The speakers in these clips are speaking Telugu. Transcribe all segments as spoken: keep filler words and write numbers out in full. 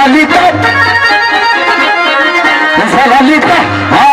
Salita, Salita,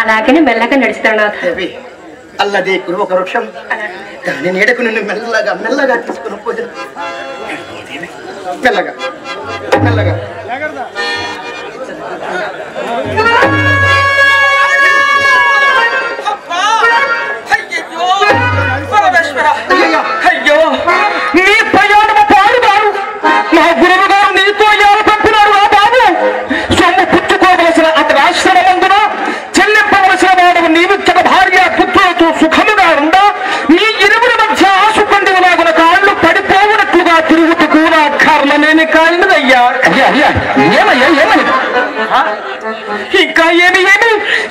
అలాగనే మెల్లగా నడిస్తాడు దేవి. అల్లదే కురువ వృక్షం దాని నీడకు నిన్ను మెల్లగా మెల్లగా తీసుకుని పోదు. మెల్లగా మెల్లగా ఇంకా ఏమి ఏమి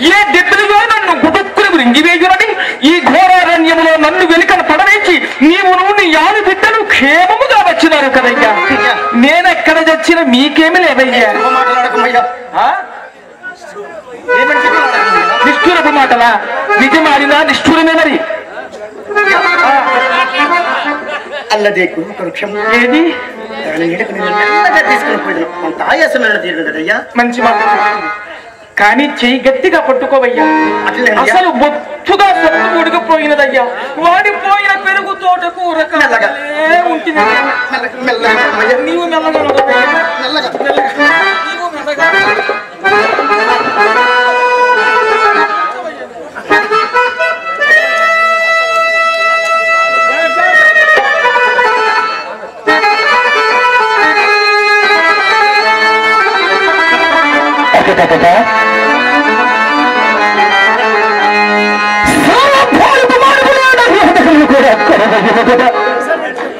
ఏ దిద్దులుగా నన్ను గుబుక్కులు రింగివేయునని ఈ ఘోరారణ్యంలో నన్ను వెనుకన పడవేసి నీవు నీ యాని బిడ్డలు క్షేమముగా వచ్చినారు కదయ్యా. నేనెక్కడ చచ్చిన మీకేమి లేవయ్యా. నిష్ఠూరపు మాటలా నిజమాడినా నిష్ఠూరమే మరి. అల్లదే కురుక్షం ఏది మంచి మాట కానీ చెయ్యి గట్టిగా పట్టుకోవయ్యా. అసలు బొత్తుగా సత్తు ఉడికిపోయినదయ్యా. వాడిపోయిన పెరుగు తోటకు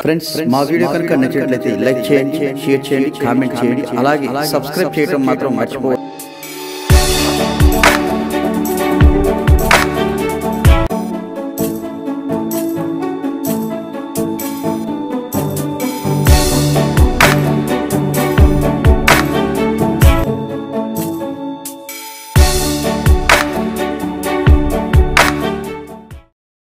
ఫ్రెండ్స్ మా వీడియో కనుక నచ్చినట్లయితే లైక్ చేయండి, షేర్ చేయండి, కామెంట్ చేయండి. అలాగే సబ్స్క్రైబ్ చేయడం మాత్రం మర్చిపోవద్దు.